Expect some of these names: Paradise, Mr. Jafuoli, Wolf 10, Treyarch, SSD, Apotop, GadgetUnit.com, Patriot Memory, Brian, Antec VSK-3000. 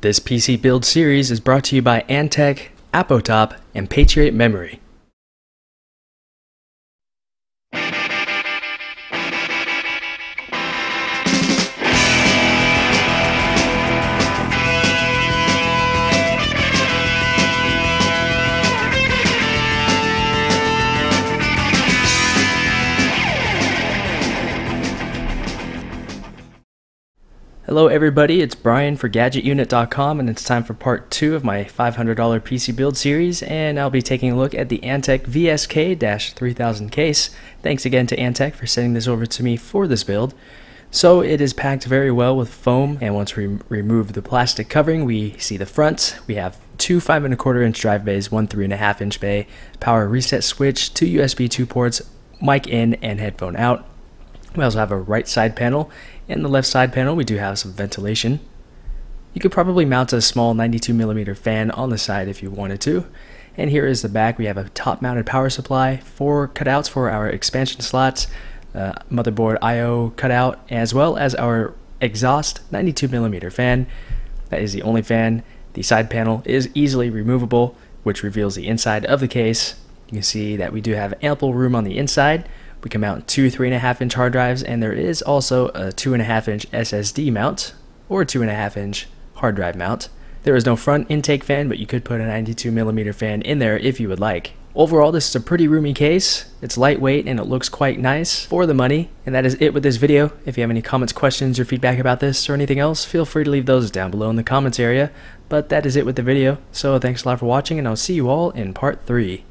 This PC build series is brought to you by Antec, Apotop, and Patriot Memory. Hello everybody, it's Brian for GadgetUnit.com, and it's time for part 2 of my $500 PC build series, and I'll be taking a look at the Antec VSK-3000 case. Thanks again to Antec for sending this over to me for this build. So it is packed very well with foam, and once we remove the plastic covering, we see the front. We have two 5.25-inch drive bays, one 3.5-inch bay, power reset switch, two USB 2 ports, mic in and headphone out. We also have a right side panel, and the left side panel we do have some ventilation. You could probably mount a small 92mm fan on the side if you wanted to. And here is the back. We have a top mounted power supply, four cutouts for our expansion slots, motherboard IO cutout, as well as our exhaust 92mm fan. That is the only fan. The side panel is easily removable, which reveals the inside of the case. You can see that we do have ample room on the inside. We can mount two 3.5-inch hard drives, and there is also a 2.5-inch SSD mount or a 2.5-inch hard drive mount. There is no front intake fan, but you could put a 92mm fan in there if you would like. Overall, this is a pretty roomy case. It's lightweight and it looks quite nice for the money. And that is it with this video. If you have any comments, questions, or feedback about this or anything else, feel free to leave those down below in the comments area. But that is it with the video. So thanks a lot for watching, and I'll see you all in part 3.